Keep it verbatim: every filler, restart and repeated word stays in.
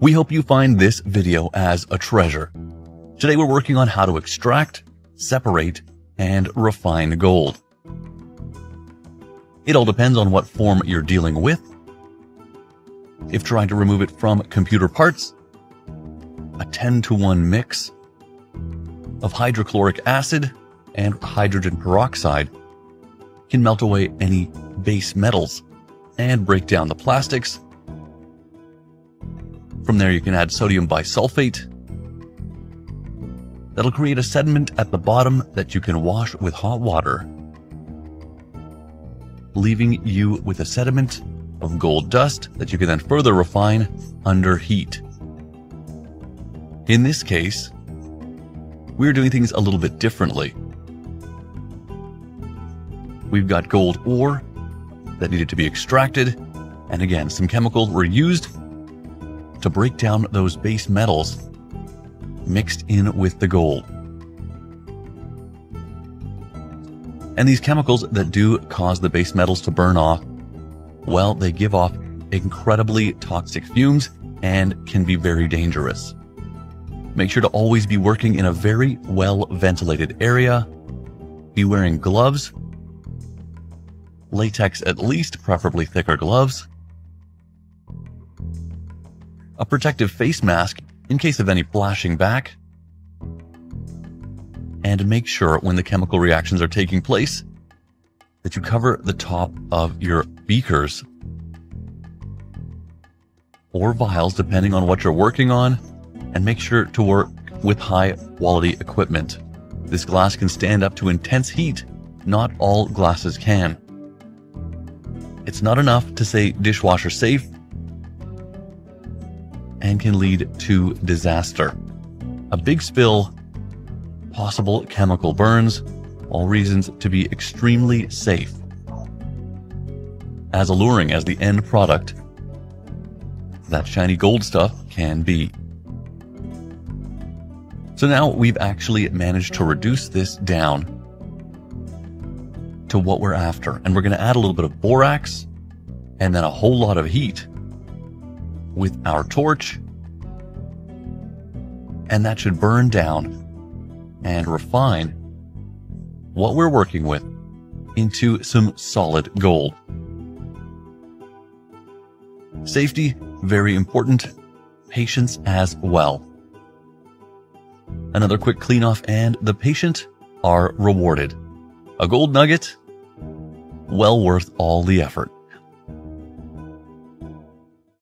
we help you find this video as a treasure. Today we're working on how to extract, separate, and refine gold. It all depends on what form you're dealing with. If trying to remove it from computer parts, a ten to one mix of hydrochloric acid and hydrogen peroxide can melt away any base metals and break down the plastics. From there you can add sodium bisulfate. That'll create a sediment at the bottom that you can wash with hot water, leaving you with a sediment of gold dust that you can then further refine under heat. In this case, we're doing things a little bit differently. We've got gold ore that needed to be extracted, and again, some chemicals were used to break down those base metals mixed in with the gold. And these chemicals that do cause the base metals to burn off, well, they give off incredibly toxic fumes and can be very dangerous. Make sure to always be working in a very well-ventilated area. Be wearing gloves, latex at least, preferably thicker gloves, a protective face mask in case of any flashing back, and make sure when the chemical reactions are taking place that you cover the top of your beakers or vials, depending on what you're working on, and make sure to work with high quality equipment. This glass can stand up to intense heat. Not all glasses can. It's not enough to say dishwasher safe and can lead to disaster. A big spill, possible chemical burns, all reasons to be extremely safe. As alluring as the end product, that shiny gold stuff can be. So now we've actually managed to reduce this down to what we're after. And we're gonna add a little bit of borax and then a whole lot of heat with our torch. And that should burn down and refine what we're working with into some solid gold. Safety, very important. Patience as well. Another quick clean off and the patient are rewarded. A gold nugget, well worth all the effort.